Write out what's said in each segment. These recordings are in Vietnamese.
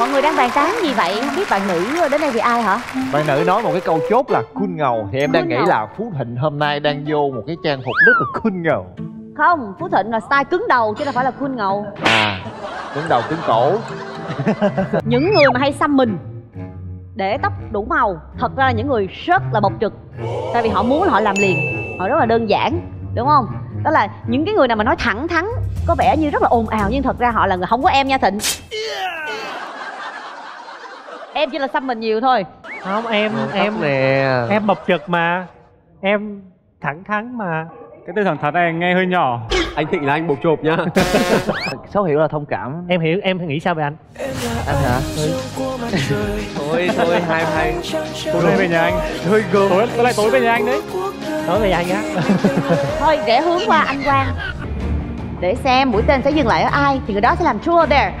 Mọi người đang bàn tán gì vậy? Không biết bạn nữ đến đây vì ai hả? Bạn nữ nói một cái câu chốt là cool ngầu. Thì em đang nghĩ là Phú Thịnh hôm nay đang vô một cái trang phục rất là cool ngầu. Không, Phú Thịnh là style cứng đầu chứ đâu phải là cool ngầu. À, cứng đầu cứng cổ. Những người mà hay xăm mình để tóc đủ màu thật ra là những người rất là bộc trực. Tại vì họ muốn là họ làm liền, họ rất là đơn giản, đúng không? Đó là những cái người nào mà nói thẳng thắn có vẻ như rất là ồn ào nhưng thật ra họ là người không có em nha Thịnh. Em chỉ là xăm mình nhiều thôi. Không, em nè, em bộc trực mà, em thẳng thắn mà. Cái từ thẳng thắn này nghe hơi nhỏ. Anh Thịnh là anh bột chộp nha. Sao hiểu là thông cảm. Em hiểu, em nghĩ sao về anh? Anh hả? Thôi, hai tối về nhà anh. Hơi gồm. Tối lại tối về nhà anh đấy. Tối về nhà anh á. Thôi rẽ hướng qua anh Quang. Để xem mũi tên sẽ dừng lại ở ai thì người đó sẽ làm true or dare.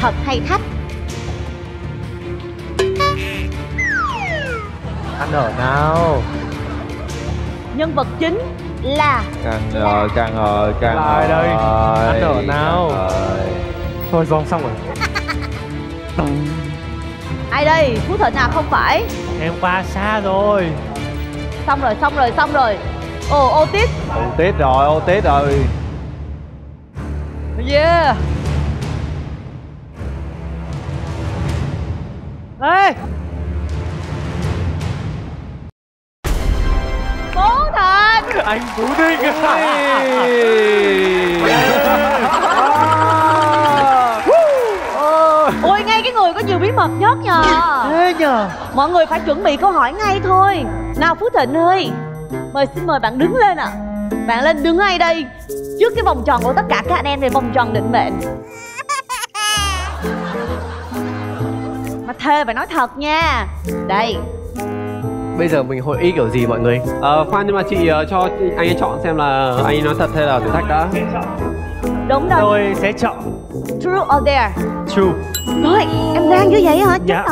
Thật hay thách? Anh ở nào? Nhân vật chính là Càng rồi đây. Anh ở nào? Thôi dọn xong rồi. Ai đây? Phú Thịnh à? Không phải. Em qua xa rồi. Xong rồi. Ồ, Otis. Otis rồi. Yeah. Ê! Anh Phú Thịnh. Ôi, ngay cái người có nhiều bí mật nhất nhờ. Thế nhờ. Mọi người phải chuẩn bị câu hỏi ngay thôi. Nào Phú Thịnh ơi, xin mời bạn đứng lên ạ. Bạn lên đứng ngay đây trước cái vòng tròn của tất cả các anh em về vòng tròn định mệnh. Mà thề phải nói thật nha. Đây. Bây giờ mình hội ý kiểu gì mọi người? Khoan, nhưng mà chị cho anh ấy chọn xem là anh ấy nói thật hay là thử thách đã. Đúng rồi. Tôi sẽ chọn true or dare. True. Thôi, em gan dữ vậy hả? Dạ,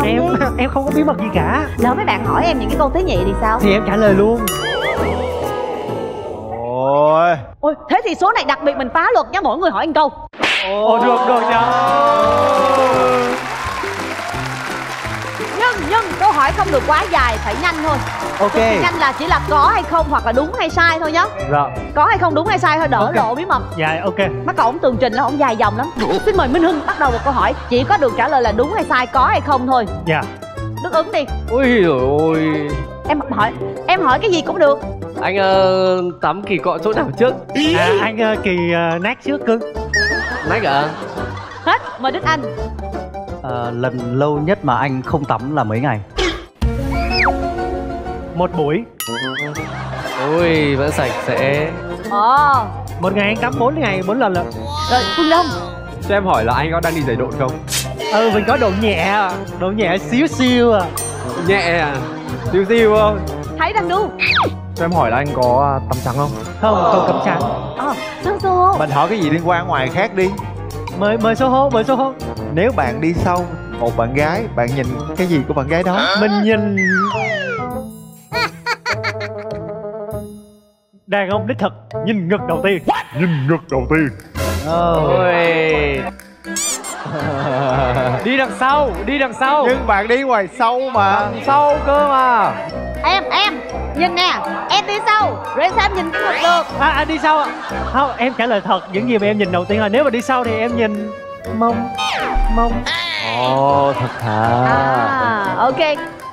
em không có bí mật gì cả. Lỡ mấy bạn hỏi em những cái câu tế nhị thì sao? Thì em trả lời luôn. Ôi. Ôi, thế thì số này đặc biệt mình phá luật nha, mỗi người hỏi một câu. Ồ, được rồi nha. Nhưng câu hỏi không được quá dài, phải nhanh thôi. Ok. Nhanh là chỉ là có hay không hoặc là đúng hay sai thôi nhá. Rồi. Có hay không đúng hay sai thôi, đỡ lộ bí mật. Dạ, ok. Mà cậu cũng tường trình là không dài dòng lắm. Xin mời Minh Hưng bắt đầu một câu hỏi, chỉ có được trả lời là đúng hay sai, có hay không thôi. Dạ. Đức ứng đi. Ôi trời ơi. Em hỏi cái gì cũng được. Anh tắm kỳ cọ chỗ nào trước? À, anh kỳ nát trước cưng. Nát à? Hết, mời Đức Anh. Lần lâu nhất mà anh không tắm là mấy ngày? Một buổi. Ôi, vẫn sạch sẽ. Một ngày anh tắm 4 ngày 4 lần lận. Rồi, Phương Đông, cho em hỏi là anh có đang đi giày độn không? Ừ, mình có độ nhẹ xíu à. Nhẹ à? Xíu không? Thấy đang đu. Cho em hỏi là anh có tắm trắng không? Không tắm trắng. Mình hỏi cái gì liên quan ngoài khác đi. Mời số hô. Nếu bạn đi sau một bạn gái, bạn nhìn cái gì của bạn gái đó? Mình nhìn đàn ông đích thực, nhìn ngực đầu tiên. Ôi. Đi đằng sau. Nhưng bạn đi ngoài sau mà. Đằng sau cơ mà. Em nhìn nè, em đi sau rồi em sao em nhìn cũng được. À, anh đi sau ạ? Không, em trả lời thật những gì mà em nhìn đầu tiên. Là nếu mà đi sau thì em nhìn mông. Thật hả? Ok.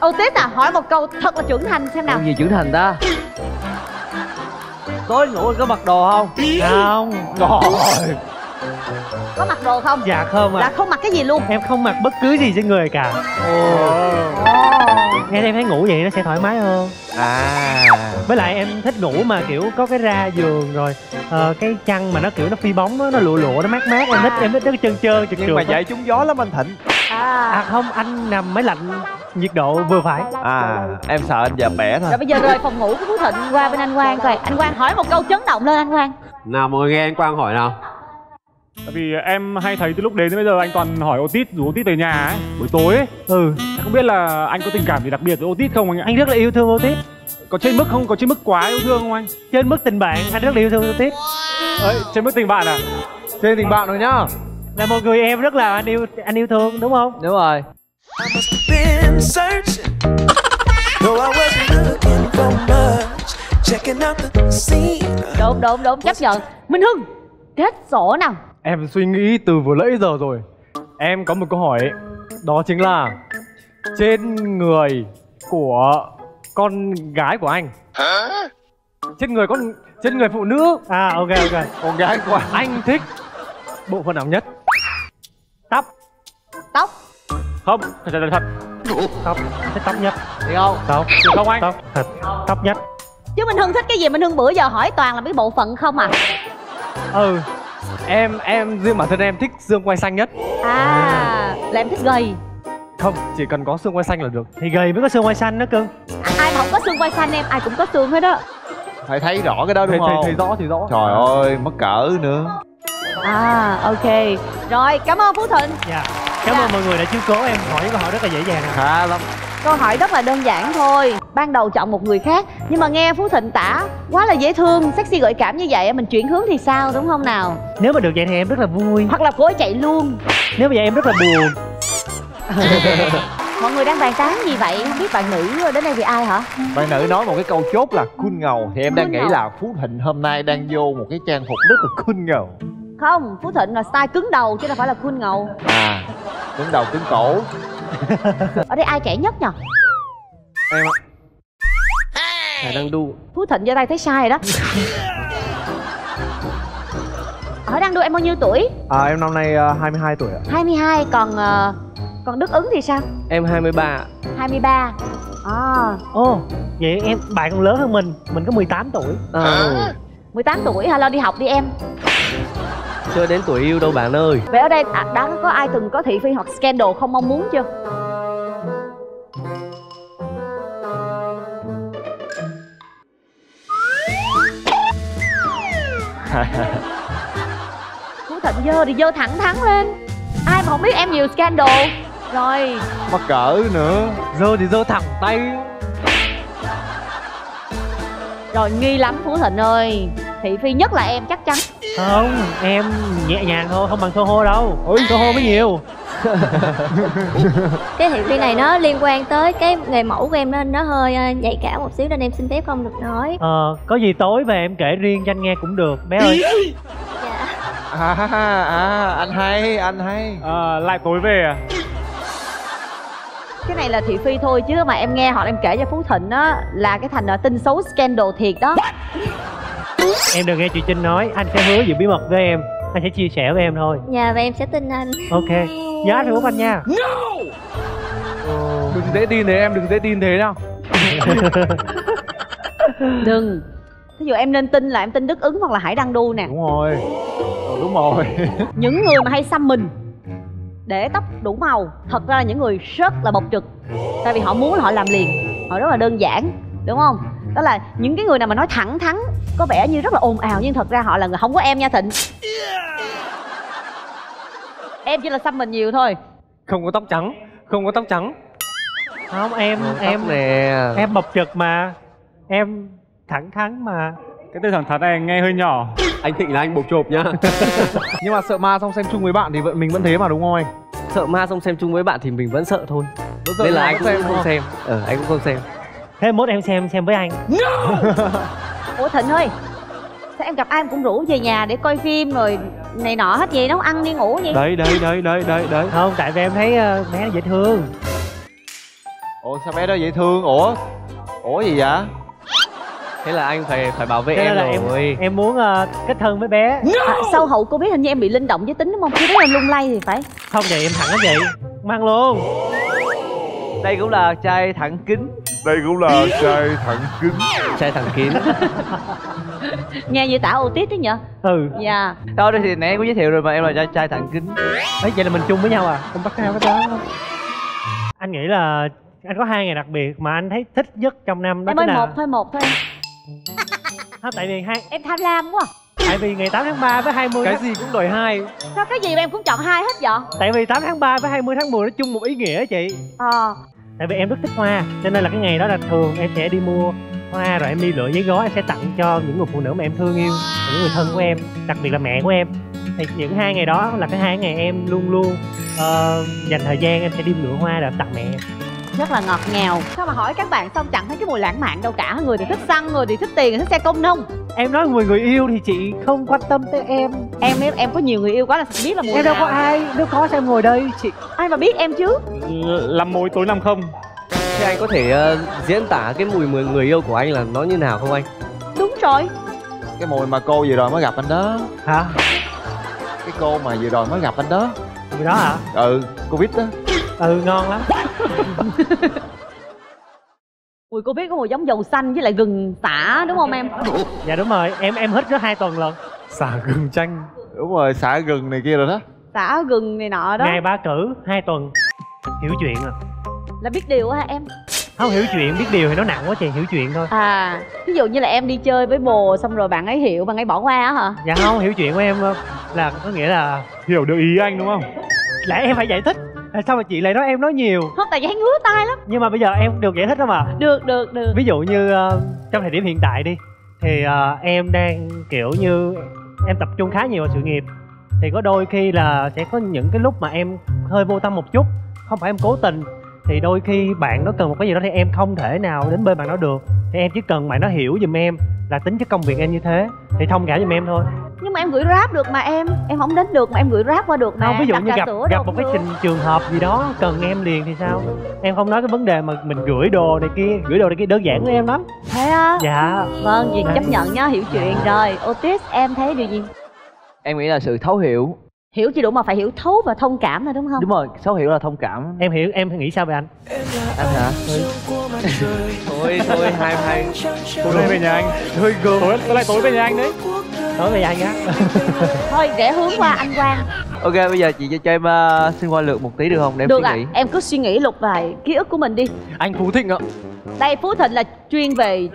Otis à, hỏi một câu thật là trưởng thành xem nào. Câu gì trưởng thành ta? Tối ngủ có mặc đồ không? Không. Trời. Có mặc đồ không? Dạ không ạ. Dạ không mặc cái gì luôn? Em không mặc bất cứ gì trên người cả. Nghe em thấy ngủ vậy nó sẽ thoải mái hơn. Với lại em thích ngủ mà kiểu có cái ra giường rồi cái chăn mà nó kiểu nó phi bóng đó, nó lụa nó mát. Em thích nó trơn trượt. Nhưng mà vậy trúng gió lắm anh Thịnh. Không, anh nằm máy lạnh nhiệt độ vừa phải. Em sợ anh già bẻ thôi. Rồi bây giờ rời phòng ngủ của Phú Thịnh qua bên anh Quang. Anh Quang hỏi một câu chấn động lên anh Quang. Nào mọi người nghe anh Quang hỏi nào. Tại vì em hay thấy từ lúc đến bây giờ anh toàn hỏi Otis, rủ Otis về nhà ấy, buổi tối ấy. Em không biết là anh có tình cảm gì đặc biệt với Otis không anh? Anh rất là yêu thương Otis. Có trên mức không? Có trên mức quá yêu thương không anh? Trên mức tình bạn, anh rất là yêu thương Otis. Trên mức tình bạn à? Trên tình bạn rồi nhá. Là một người em rất là anh yêu thương đúng không? Đúng rồi. Đúng, chấp nhận. Minh Hưng, kết sổ nào. Em suy nghĩ từ vừa nãy giờ rồi. Em có một câu hỏi. Đó chính là trên người của con gái của anh. Hả? Trên người phụ nữ. À ok. Con gái của anh thích bộ phận nào nhất? Tóc. Không, thật. Tóc nhất. Được không? Không anh. Tóc nhất. Chứ Minh Hưng thích cái gì? Minh Hưng bữa giờ hỏi toàn là mấy bộ phận không à? Ừ. Em riêng bản thân em thích xương quai xanh nhất. À, là em thích gầy. Không, chỉ cần có xương quai xanh là được. Thì gầy mới có xương quai xanh đó cưng. Ai mà không có xương quai xanh em, ai cũng có xương hết đó. Phải thấy rõ cái đó đúng không? Thấy rõ. Trời ơi, mất cỡ nữa. À, ok. Rồi, cảm ơn Phú Thịnh. Dạ. Cảm ơn mọi người đã chiếu cố em. Hỏi câu hỏi rất là dễ dàng. Khá lắm. Câu hỏi rất là đơn giản thôi. Ban đầu chọn một người khác, nhưng mà nghe Phú Thịnh tả quá là dễ thương, sexy gợi cảm như vậy, mình chuyển hướng thì sao đúng không nào? Nếu mà được vậy thì em rất là vui. Hoặc là cô ấy chạy luôn. Nếu mà vậy em rất là buồn. Mọi người đang bàn tán gì vậy? Không biết bạn nữ đến đây vì ai hả? Bạn nữ nói một cái câu chốt là cool ngầu. Thì em đang nghĩ là Phú Thịnh hôm nay đang vô một cái trang phục rất là cool ngầu. Không, Phú Thịnh là style cứng đầu chứ đâu phải là cool ngầu. À, cứng đầu cứng cổ. Ở đây ai trẻ nhất nhờ? Em ạ. Đang đu. Phú Thịnh giơ tay thấy sai rồi đó. Ở đang đu em bao nhiêu tuổi? À, em năm nay 22 tuổi ạ. 22, còn Đức Ứng thì sao? Em 23. 23. À. Ồ, vậy em bạn còn lớn hơn mình có 18 tuổi. À. 18 tuổi hả? Lo đi học đi em. Chưa đến tuổi yêu đâu bạn ơi. Vậy ở đây đã có ai từng có thị phi hoặc scandal không mong muốn chưa? Phú Thịnh dơ thì dơ thẳng lên. Ai mà không biết em nhiều scandal. Rồi. Mắc cỡ nữa. Dơ thì dơ thẳng tay. Rồi nghi lắm Phú Thịnh ơi. Thị phi nhất là em chắc chắn. Không, em nhẹ nhàng thôi, không bằng xô hô đâu. Ôi, xô hô mới nhiều. Cái thị phi này nó liên quan tới cái nghề mẫu của em nên nó hơi nhạy cảm một xíu nên em xin phép không được nói. Có gì tối về em kể riêng cho anh nghe cũng được bé ơi. Dạ. Anh hay. Lại tối về à? Cái này là thị phi thôi chứ mà em nghe họ em kể cho Phú Thịnh á là cái thành tin xấu scandal thiệt đó. Em đừng nghe chị Trinh nói, anh sẽ hứa giữ bí mật với em. Anh sẽ chia sẻ với em thôi. Dạ, và em sẽ tin anh. Ok, nhớ Facebook anh nha. No! Đừng dễ tin thế em, đừng dễ tin thế đâu. Đừng. Thí dụ em nên tin là em tin Đức Ứng hoặc là Hải Đăng Đu nè. Đúng rồi. Những người mà hay xăm mình, để tóc đủ màu, thật ra là những người rất là bộc trực. Tại vì họ muốn là họ làm liền. Họ rất là đơn giản, đúng không? Đó là những cái người nào mà nói thẳng thắn có vẻ như rất là ồn ào nhưng thật ra họ là người không có em nha Thịnh. Em chỉ là xăm mình nhiều thôi. Không có tóc trắng. Không em nè. Em bộc trực mà. Em thẳng thắn mà. Cái từ thẳng thắn này nghe hơi nhỏ. Anh Thịnh là anh bộc chộp nhá. Nhưng mà sợ ma xong xem chung với bạn thì mình vẫn thế mà đúng không anh? Sợ ma xong xem chung với bạn thì mình vẫn sợ thôi. Nên là anh cũng không xem. Anh cũng không xem. Thế mốt em xem với anh. No! Ủa Thịnh ơi, sao em gặp ai em cũng rủ về nhà để coi phim rồi này nọ hết vậy, nấu ăn đi ngủ vậy? Đấy. Không, tại vì em thấy bé nó dễ thương. Ủa sao bé đó dễ thương? Ủa gì vậy? Thế là anh phải bảo vệ em rồi. Em muốn kết thân với bé. No! Sau hậu cô biết hình như em bị linh động giới tính đúng không? Khi đó em lung lay thì phải. Không vậy em thẳng hết vậy. Mang luôn. Đây cũng là chai thẳng kính. Chai thẳng kín. Nghe như tả Otis đấy nhở? Ừ. Dạ. Thôi đây thì nãy em có giới thiệu rồi mà em là chai thẳng kín. Đấy vậy là mình chung với nhau à? Em bắt nhau với đó. Anh nghĩ là anh có hai ngày đặc biệt mà anh thấy thích nhất trong năm đó. Em ơi nào? một thôi em. Thôi tại vì hai. Em tham lam quá. Tại vì ngày 8 tháng 3 với 20 cái gì cũng đòi hai. Sao cái gì mà em cũng chọn hai hết vậy? Tại vì 8 tháng 3 với 20 tháng 10 nó chung một ý nghĩa chị. Tại vì em rất thích hoa cho nên là cái ngày đó là thường em sẽ đi mua hoa rồi em đi lựa giấy gói, em sẽ tặng cho những người phụ nữ mà em thương yêu, những người thân của em, đặc biệt là mẹ của em. Thì những hai ngày đó là cái hai ngày em luôn luôn dành thời gian em sẽ đi lựa hoa để tặng mẹ. Rất là ngọt ngào. Sao mà hỏi các bạn xong chẳng thấy cái mùi lãng mạn đâu cả. Người thì thích xăng, người thì thích tiền, người thích xe công nông. Em nói người yêu thì chị không quan tâm tới em. Em có nhiều người yêu quá là biết là mùi em nào. Đâu có ai, nếu có sao em ngồi đây chị. Ai mà biết em chứ. Làm mối tối năm không. Thế anh có thể diễn tả cái mùi người yêu của anh là nó như nào không anh? Đúng rồi. Cái mùi mà cô vừa rồi mới gặp anh đó. Hả? Cái cô mà vừa rồi mới gặp anh đó. Mùi đó hả? Ừ, Covid đó. Ừ, ngon lắm. Mùi Covid có mùi giống dầu xanh với lại gừng xả đúng không em? Dạ đúng rồi, em hít rất 2 tuần lần. Xả gừng chanh. Đúng rồi, xả gừng này kia rồi đó. Xả gừng này nọ đó. Ngày 3 cử, 2 tuần. Hiểu chuyện à? Là biết điều hả em? Không, hiểu chuyện, biết điều thì nó nặng quá chị, hiểu chuyện thôi. À, ví dụ như là em đi chơi với bồ xong rồi bạn ấy hiểu, bạn ấy bỏ qua hả? Dạ không, hiểu chuyện của em là có nghĩa là hiểu được ý anh đúng không? Lẽ em phải giải thích. Sao mà chị lại nói em nói nhiều? Không, tại vì hay ngứa tai lắm. Nhưng mà bây giờ em được giải thích không ạ? Được. Ví dụ như trong thời điểm hiện tại đi. Thì em đang kiểu như em tập trung khá nhiều vào sự nghiệp. Thì có đôi khi là sẽ có những cái lúc mà em hơi vô tâm một chút. Không phải em cố tình. Thì đôi khi bạn nó cần một cái gì đó thì em không thể nào đến bên bạn nó được. Thì em chỉ cần bạn nó hiểu giùm em là tính chất công việc em như thế. Thì thông cảm giùm em thôi. Nhưng mà em gửi ráp được mà em không đến được mà em gửi ráp qua được mà. Không, ví dụ như gặp một cái trường hợp gì đó cần em liền thì sao? Em không nói cái vấn đề mà mình gửi đồ này kia đơn giản với em lắm. Thế á? Dạ. Vâng, việc chấp nhận nhá, hiểu chuyện rồi. Otis, em thấy điều gì? Em nghĩ là sự thấu hiểu. Hiểu chỉ đủ mà phải hiểu thấu và thông cảm thôi đúng không? Đúng rồi, thấu hiểu là thông cảm. Em hiểu, em nghĩ sao về anh? Em hả? Thôi, hai. Tối về nhà anh. Thôi gương. Tối lại tối về nhà anh đấy. Tối về nhà anh á. Thôi rẽ hướng qua anh Quang. Ok, bây giờ chị cho em xin qua lượt một tí được không? Để em được suy nghĩ. Em cứ suy nghĩ lục vài ký ức của mình đi. Anh Phú Thịnh ạ. Đây, Phú Thịnh là chuyên về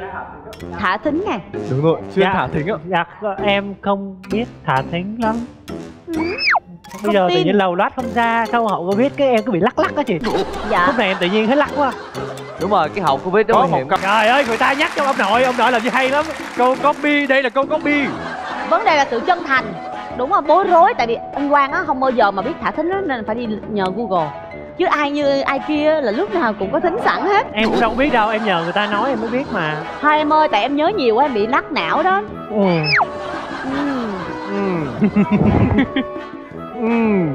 thả thính này. Đúng rồi, chuyên dạ, thả thính ạ. Dạ, em không biết thả thính lắm. Bây giờ tự nhiên lầu loát không ra, sau hậu Covid cái em cứ bị lắc á chị. Dạ. Lúc này em tự nhiên thấy lắc quá. Đúng rồi, cái hậu Covid đó một cặp. Trời ơi, người ta nhắc cho ông nội làm gì hay lắm. Câu copy, đây là câu copy. Vấn đề là sự chân thành. Đúng rồi, bối rối tại vì anh Quang á không bao giờ mà biết thả thính đó, nên phải đi nhờ Google. Chứ ai như ai kia là lúc nào cũng có thính sẵn hết. Em cũng đâu biết đâu, em nhờ người ta nói em mới biết mà. Thôi em ơi, tại em nhớ nhiều quá em bị lắc não đó. Ừ.